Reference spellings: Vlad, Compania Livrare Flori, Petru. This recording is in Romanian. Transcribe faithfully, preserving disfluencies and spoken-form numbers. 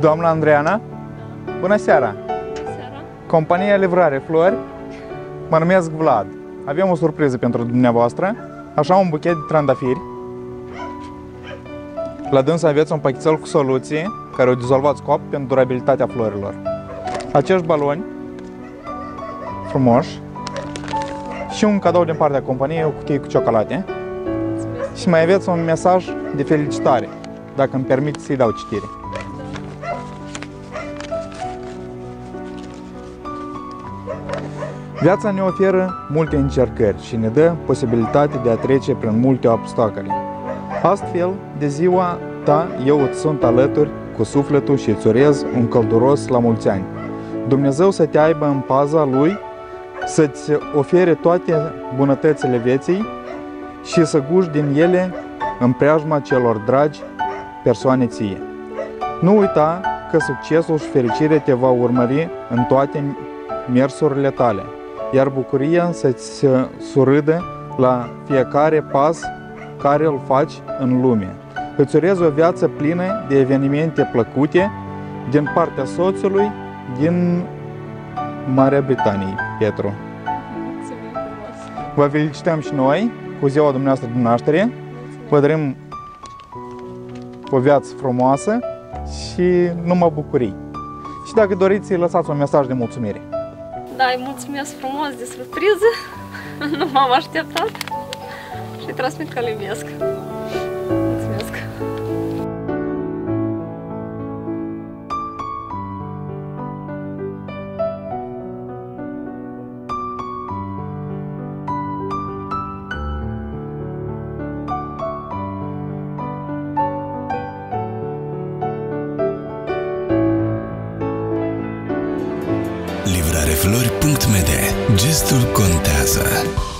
Doamna Andreana, bună seara! Seara! Compania Livrare Flori, mă numesc Vlad. Avem o surpriză pentru dumneavoastră, așa un buchet de trandafiri. La dânsa aveți un pachetel cu soluții care o dizolvați cu apă pentru durabilitatea florilor. Acești baloni, frumoși, și un cadou din partea companiei, o cutie cu ciocolate. Și mai aveți un mesaj de felicitare, dacă îmi permiteți să-i dau citire. Viața ne oferă multe încercări și ne dă posibilitatea de a trece prin multe obstacole. Astfel, de ziua ta, eu îți sunt alături cu sufletul și îți urez un călduros la mulți ani. Dumnezeu să te aibă în paza Lui, să-ți ofere toate bunătățile vieții și să guști din ele în preajma celor dragi persoane ție. Nu uita că succesul și fericirea te va urmări în toate mersurile tale, iar bucuria să-ți surâdă la fiecare pas care îl faci în lume. Îți urez o viață plină de evenimente plăcute din partea soțului din Marea Britanie, Petru. Vă felicităm și noi cu ziua dumneavoastră de naștere. Vă dorim o viață frumoasă și numai bucurii. Și dacă doriți, lăsați un mesaj de mulțumire. Da, îi mulțumesc frumos de surpriză. Nu m-am așteptat. Și îi transmit că îl iubesc. Mulțumesc. livrare flori punct m d. Gestul contează.